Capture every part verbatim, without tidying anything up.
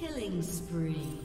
Killing spree.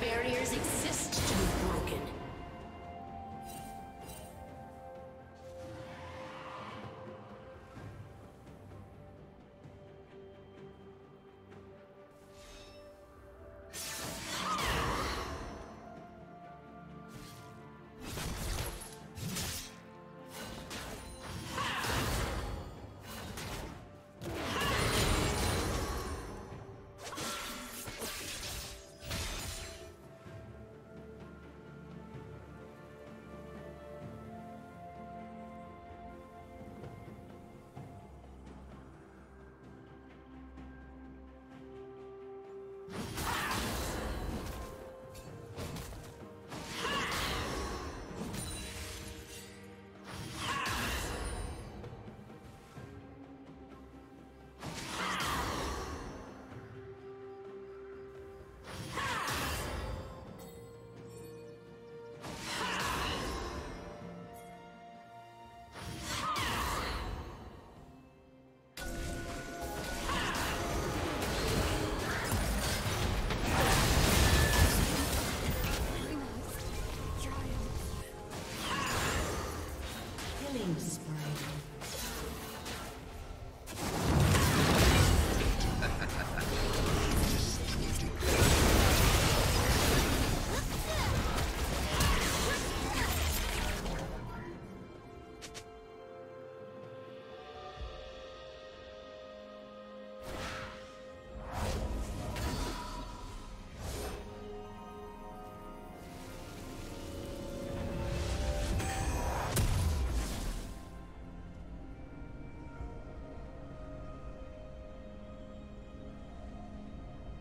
Barriers exist to be broken.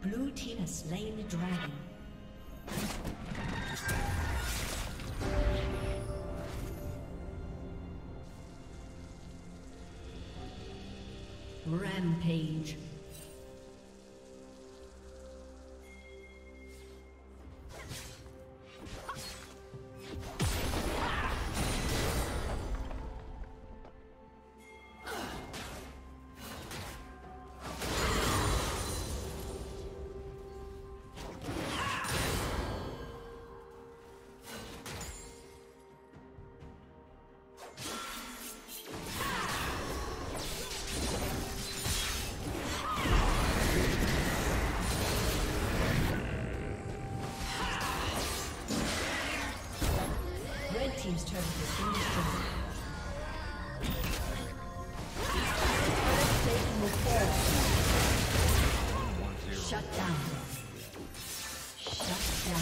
Blue team has slain the dragon. Rampage. Shut down. Shut down.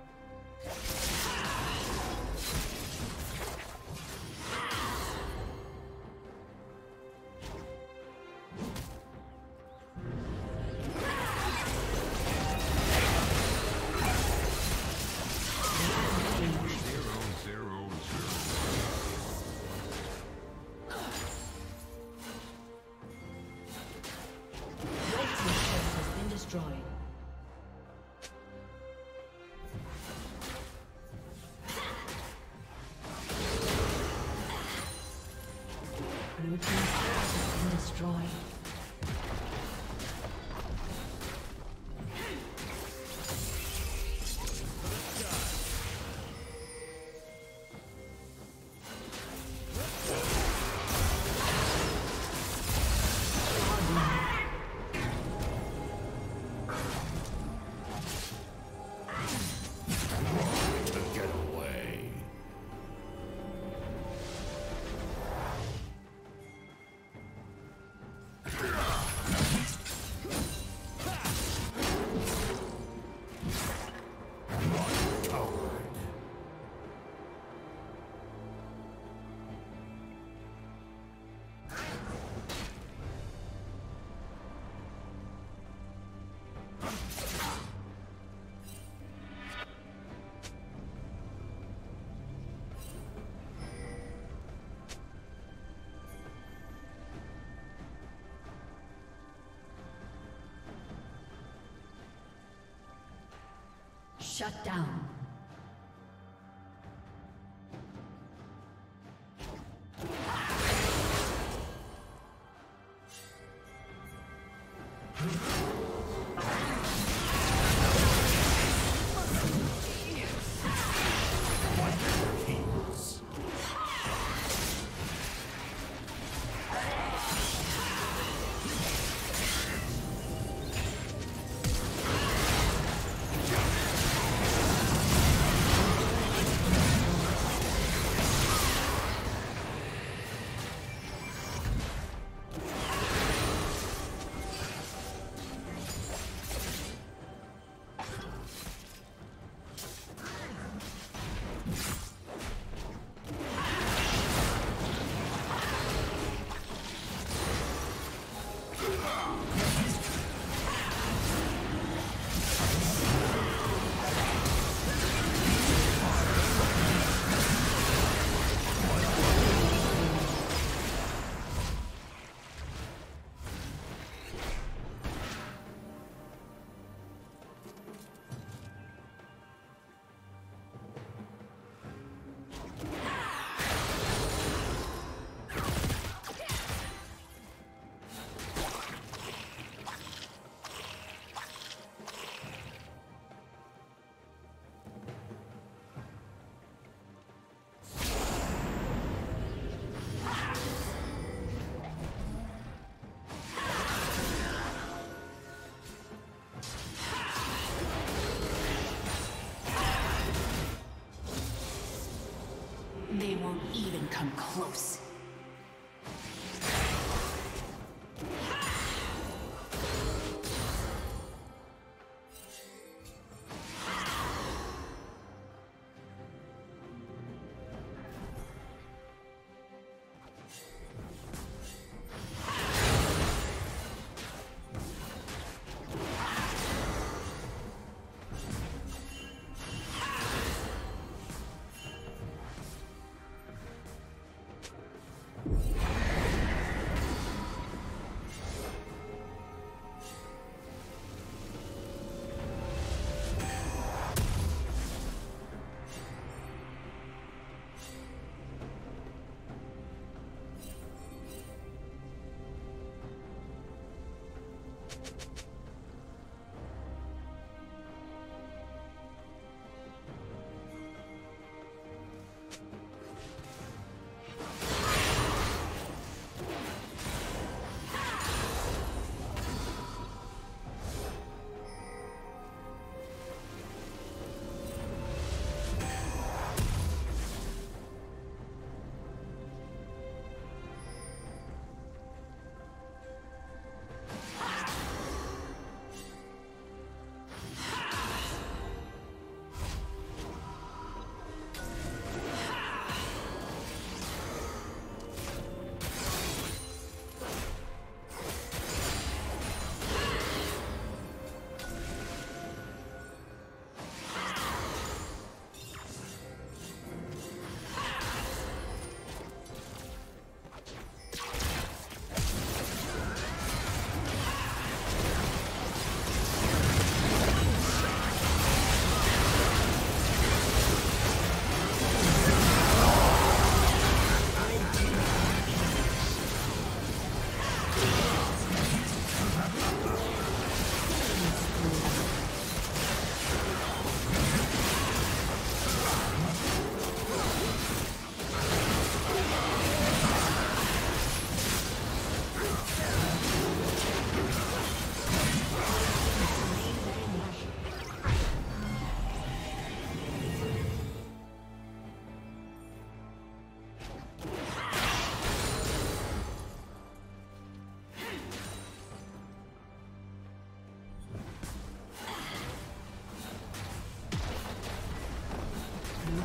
Shut down. They won't even come close.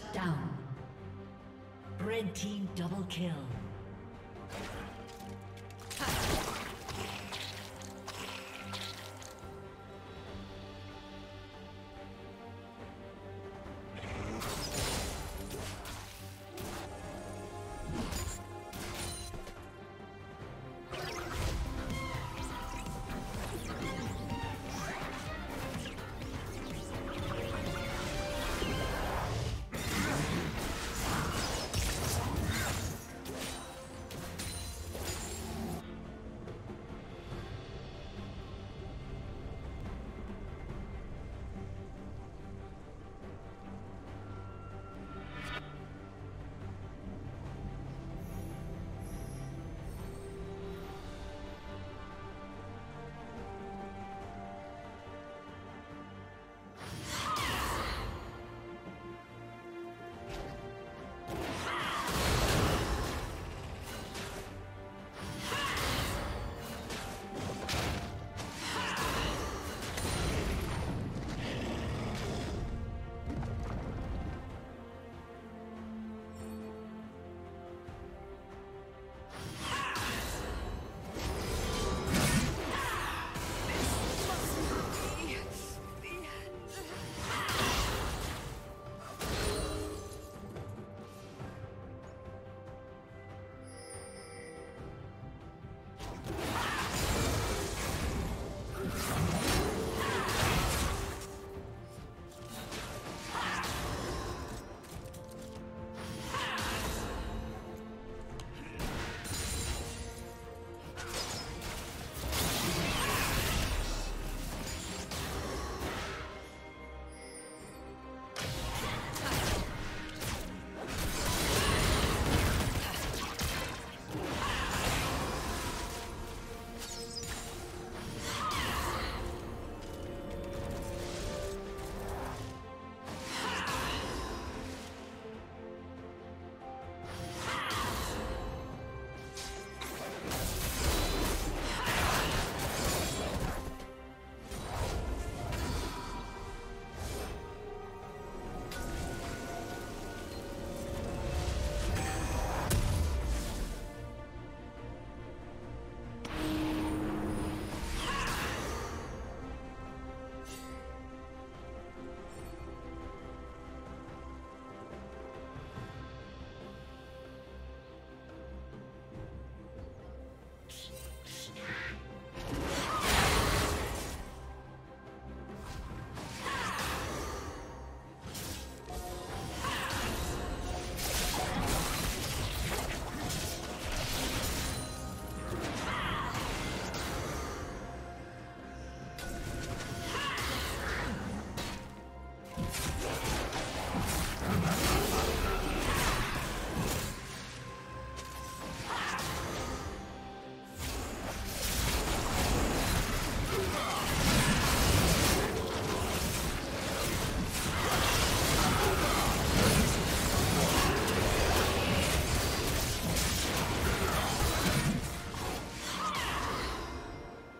Shut down. Red team double kill.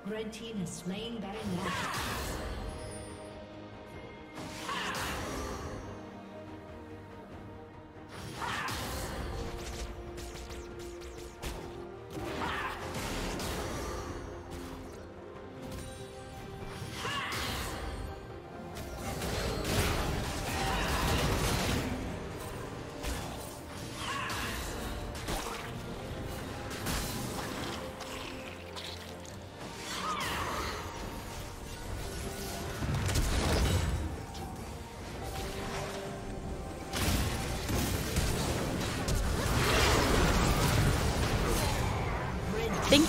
Red team has slain Baron Nashor. Thank